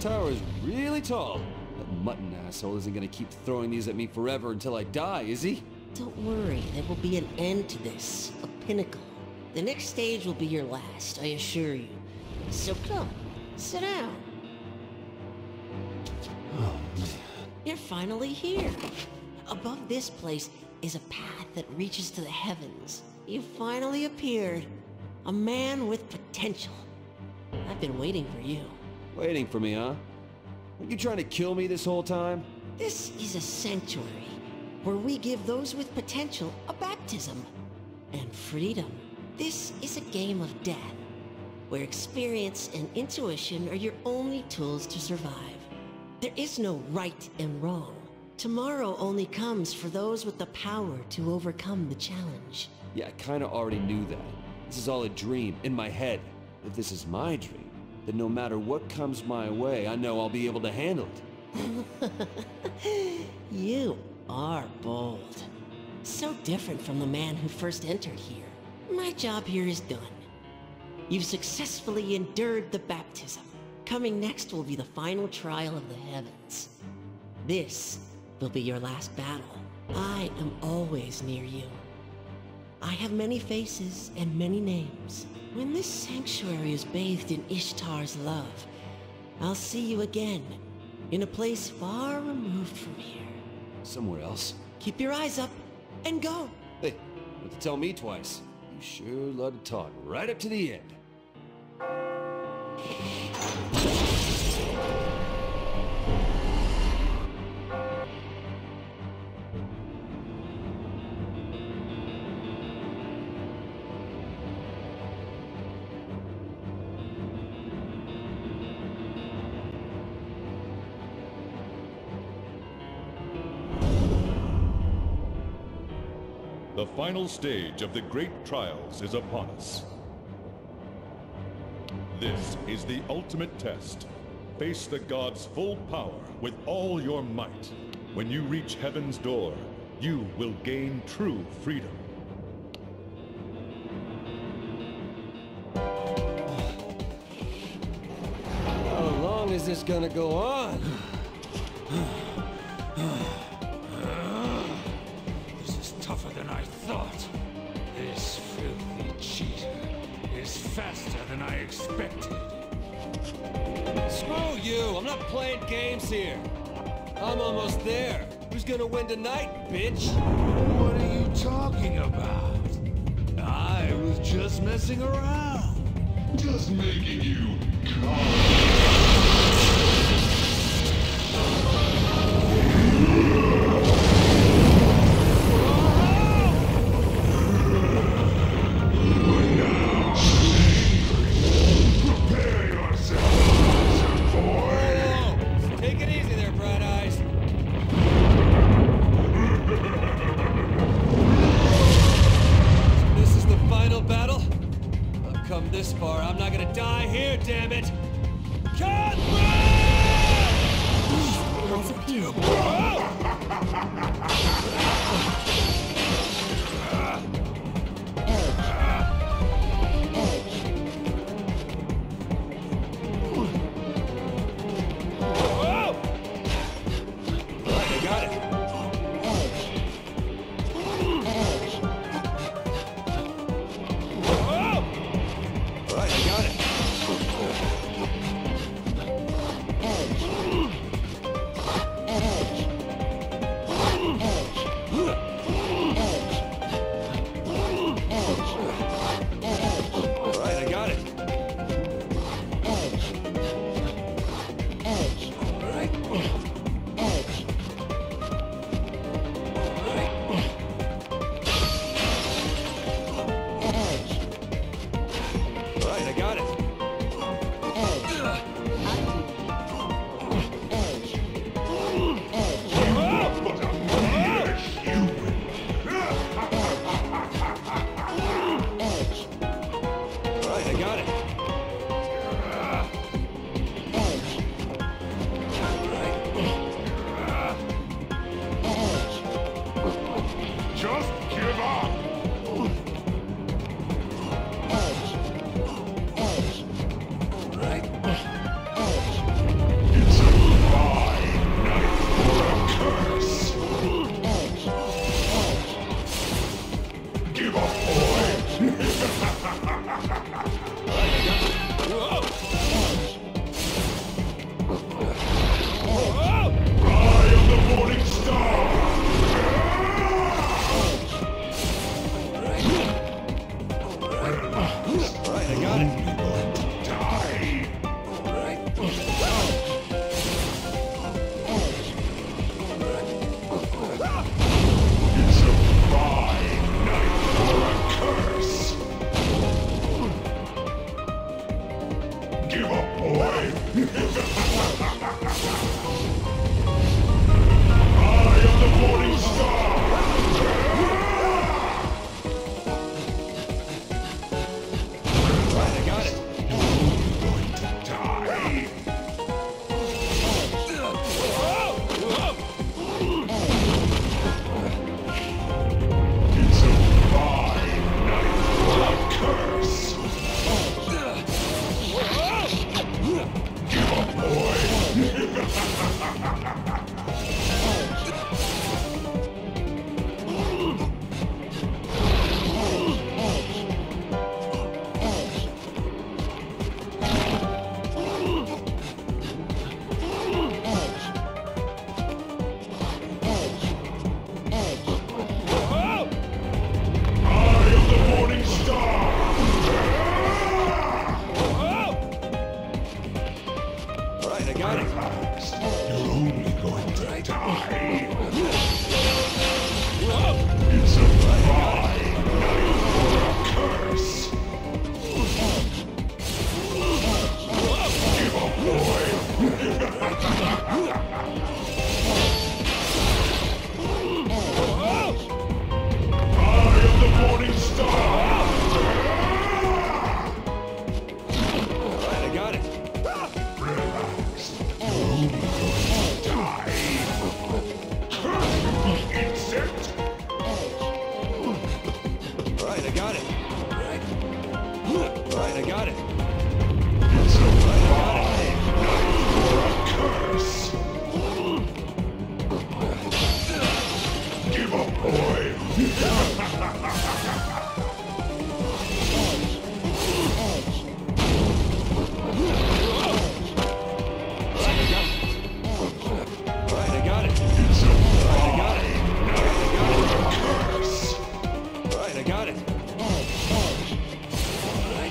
tower is really tall. That mutton asshole isn't gonna keep throwing these at me forever until I die, is he? Don't worry, there will be an end to this. A pinnacle. The next stage will be your last, I assure you. So come, sit down. Oh, man. You're finally here. Above this place is a path that reaches to the heavens. You finally appeared. A man with potential. I've been waiting for you. Waiting for me, huh? Were you trying to kill me this whole time? This is a sanctuary where we give those with potential a baptism and freedom. This is a game of death, where experience and intuition are your only tools to survive. There is no right and wrong. Tomorrow only comes for those with the power to overcome the challenge. Yeah, I kinda already knew that. This is all a dream, in my head. If this is my dream, then no matter what comes my way, I know I'll be able to handle it. You are bold. So different from the man who first entered here. My job here is done. You've successfully endured the baptism. Coming next will be the final trial of the heavens. This will be your last battle. I am always near you. I have many faces and many names. When this sanctuary is bathed in Ishtar's love, I'll see you again, in a place far removed from here. Somewhere else? Keep your eyes up, and go! Hey, you have to tell me twice. You sure love to talk right up to the end. The final stage of the Great Trials is upon us. This is the ultimate test. Face the gods' full power with all your might. When you reach heaven's door, you will gain true freedom. How long is this gonna go on? Tougher than I thought. This filthy cheater is faster than I expected. Screw you! I'm not playing games here. I'm almost there. Who's gonna win tonight, bitch? What are you talking about? I was just messing around. Just making you calm. right, I got it. Right, I got it. It's a live night for a curse. Give up, boy. Right, I got it. It's a I got it.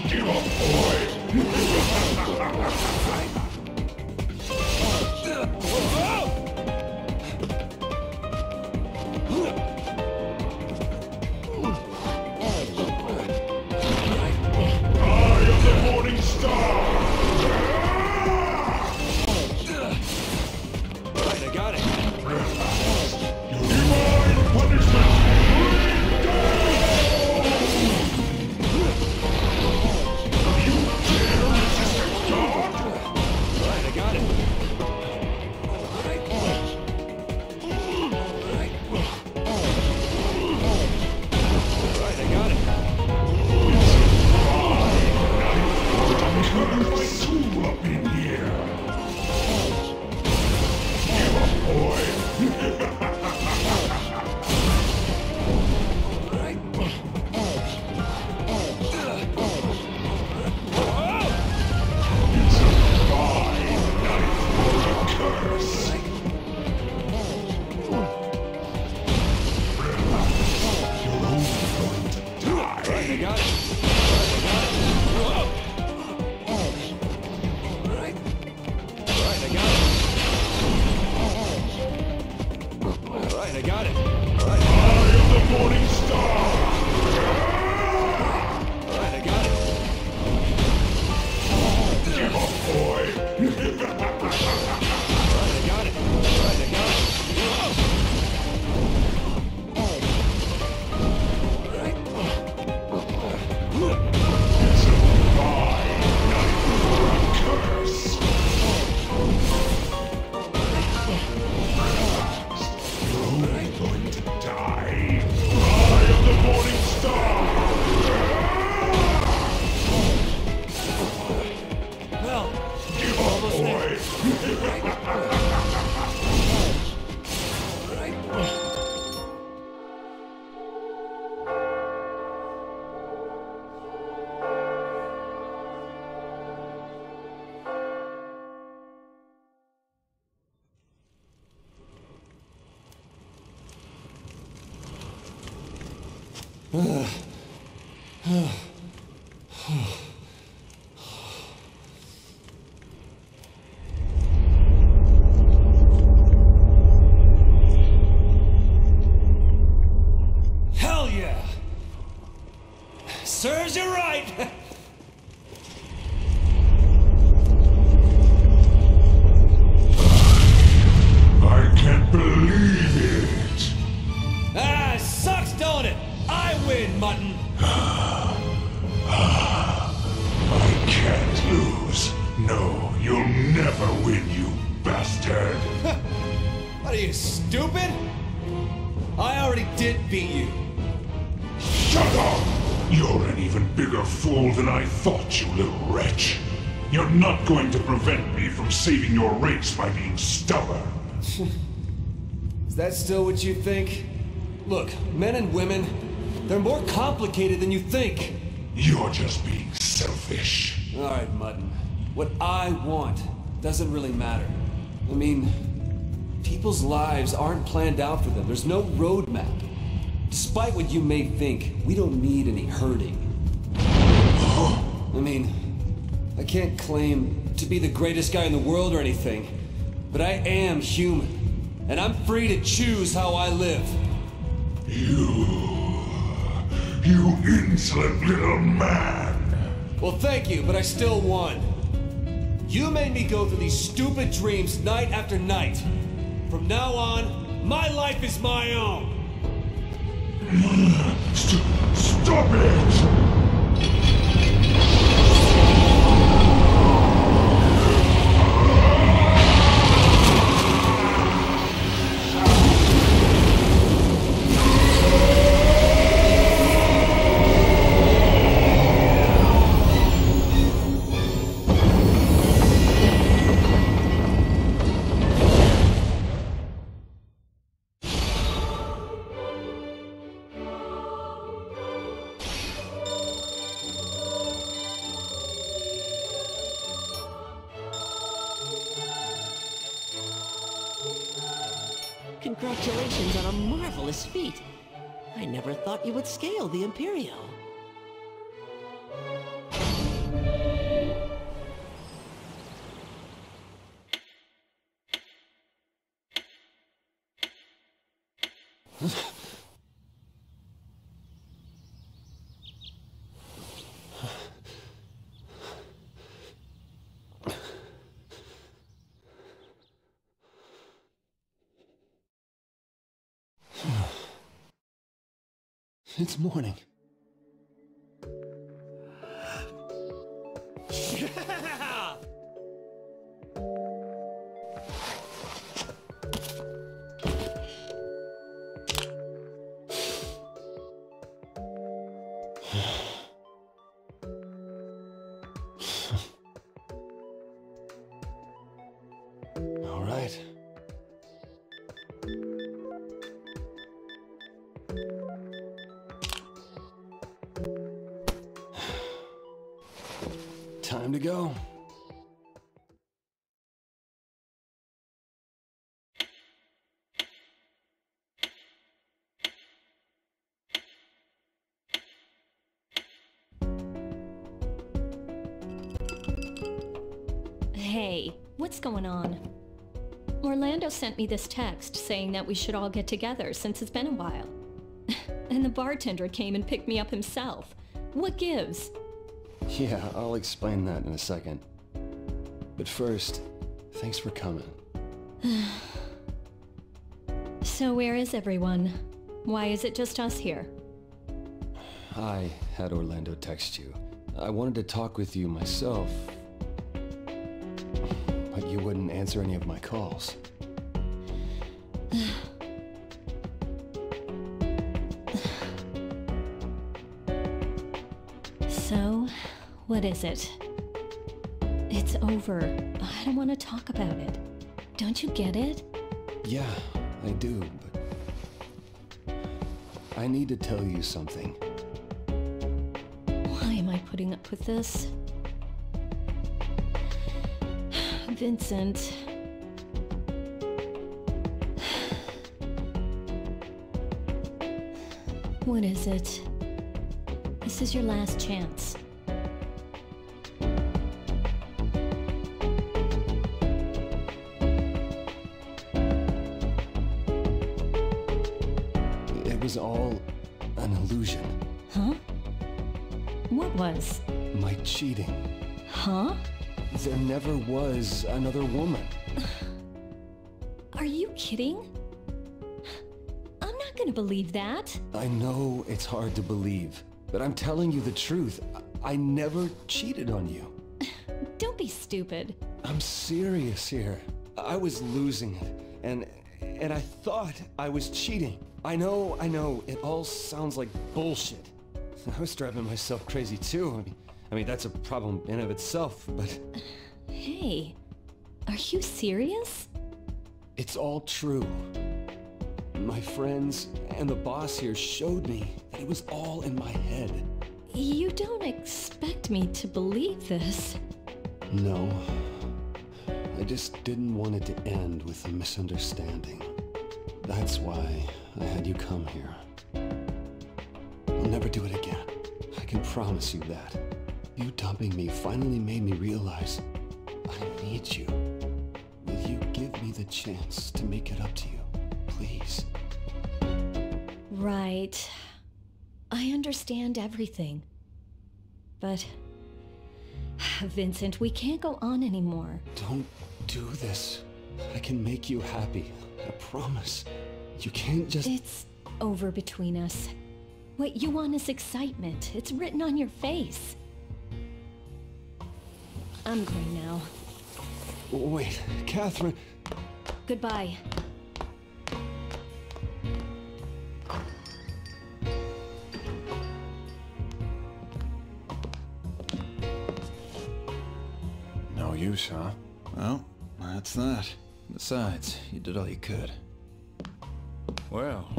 Give up, boy. I am the morning star. Right, I got it. Divine punishment. Saving your race by being stubborn. Is that still what you think? Look, men and women, they're more complicated than you think. You're just being selfish. All right, Mutton. What I want doesn't really matter. I mean, people's lives aren't planned out for them. There's no roadmap. Despite what you may think, we don't need any herding. I mean, I can't claim to be the greatest guy in the world or anything, but I am human, and I'm free to choose how I live. You insolent little man. Well, thank you, but I still won. You made me go through these stupid dreams night after night. From now on, my life is my own. Stop it! Congratulations on a marvelous feat. I never thought you would scale the Empireo. It's morning. Yeah! All right. Time to go. Hey, what's going on? Orlando sent me this text saying that we should all get together since it's been a while. And the bartender came and picked me up himself. What gives? Yeah, I'll explain that in a second. But first, thanks for coming. So where is everyone? Why is it just us here? I had Orlando text you. I wanted to talk with you myself, but you wouldn't answer any of my calls. So, what is it? It's over. I don't want to talk about it. Don't you get it? Yeah, I do, but I need to tell you something. Why am I putting up with this? Vincent. What is it? This is your last chance. It was all an illusion. Huh? What was? My cheating. Huh? There never was another woman. Are you kidding? I'm not gonna believe that. I know it's hard to believe, but I'm telling you the truth. I never cheated on you. Don't be stupid. I'm serious here. I was losing it, and I thought I was cheating. I know, it all sounds like bullshit. I was driving myself crazy too. I mean, that's a problem in and of itself, but... Hey, are you serious? It's all true. My friends and the boss here showed me that it was all in my head. You don't expect me to believe this. No. I just didn't want it to end with a misunderstanding. That's why I had you come here. I'll never do it again. I can promise you that. You dumping me finally made me realize I need you. Will you give me the chance to make it up to you, please? Right. I understand everything. But, Vincent, we can't go on anymore. Don't do this. I can make you happy. I promise. You can't just... It's over between us. What you want is excitement. It's written on your face. I'm going now. Wait, Catherine. Goodbye. No use, huh? Well, that's that. Besides, you did all you could. Well,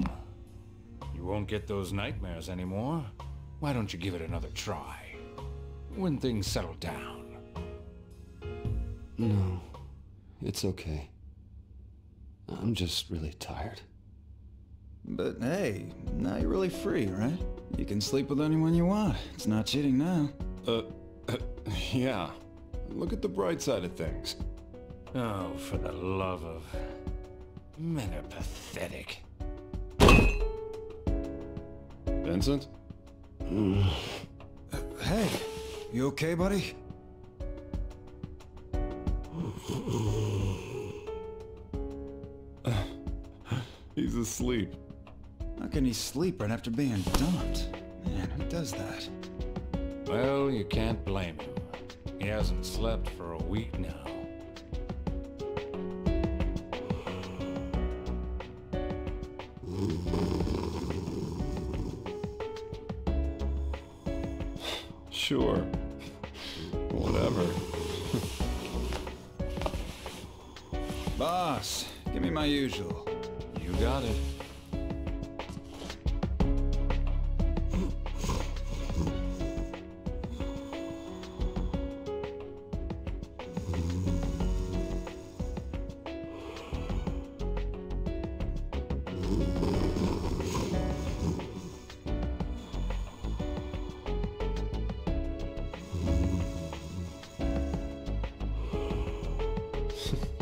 you won't get those nightmares anymore. Why don't you give it another try? When things settle down. No, it's okay. I'm just really tired. But hey, now you're really free, right? You can sleep with anyone you want. It's not cheating now. Yeah. Look at the bright side of things. Oh, for the love of... Men are pathetic. Vincent? Hey, you okay, buddy? He's asleep. How can he sleep right after being dumped? Man, who does that? Well, you can't blame him. He hasn't slept for a week now. Sure. Whatever. Boss, give me my usual. You got it.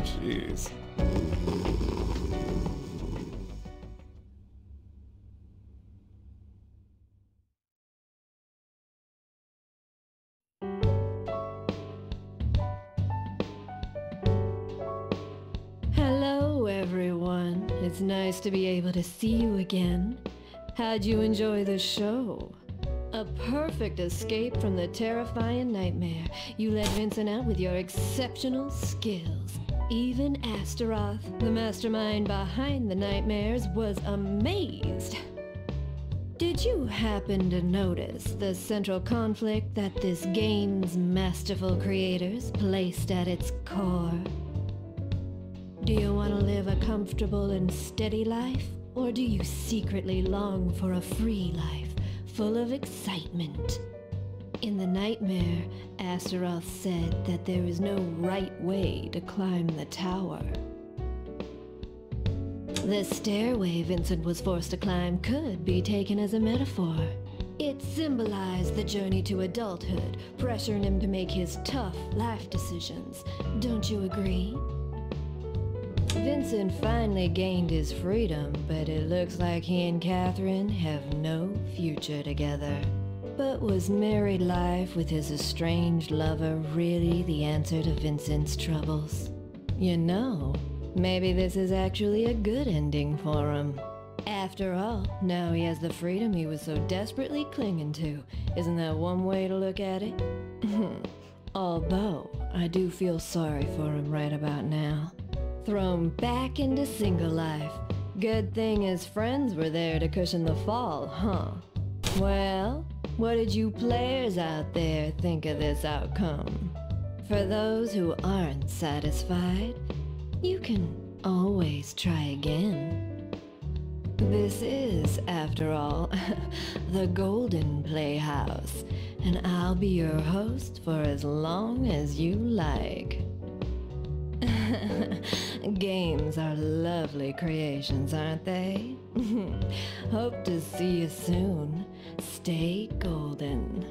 Jeez. Hello, everyone. It's nice to be able to see you again. How'd you enjoy the show? A perfect escape from the terrifying nightmare. You let Vincent out with your exceptional skills. Even Astaroth, the mastermind behind the nightmares, was amazed. Did you happen to notice the central conflict that this game's masterful creators placed at its core? Do you want to live a comfortable and steady life, or do you secretly long for a free life, full of excitement? In the nightmare, Astaroth said that there is no right way to climb the tower. The stairway Vincent was forced to climb could be taken as a metaphor. It symbolized the journey to adulthood, pressuring him to make his tough life decisions. Don't you agree? Vincent finally gained his freedom, but it looks like he and Catherine have no future together. But was married life with his estranged lover really the answer to Vincent's troubles? You know, maybe this is actually a good ending for him. After all, now he has the freedom he was so desperately clinging to. Isn't that one way to look at it? Although, I do feel sorry for him right about now. Thrown back into single life. Good thing his friends were there to cushion the fall, huh? Well... what did you players out there think of this outcome? For those who aren't satisfied, you can always try again. This is, after all, the Golden Playhouse, and I'll be your host for as long as you like. Games are lovely creations, aren't they? Hope to see you soon. Stay golden.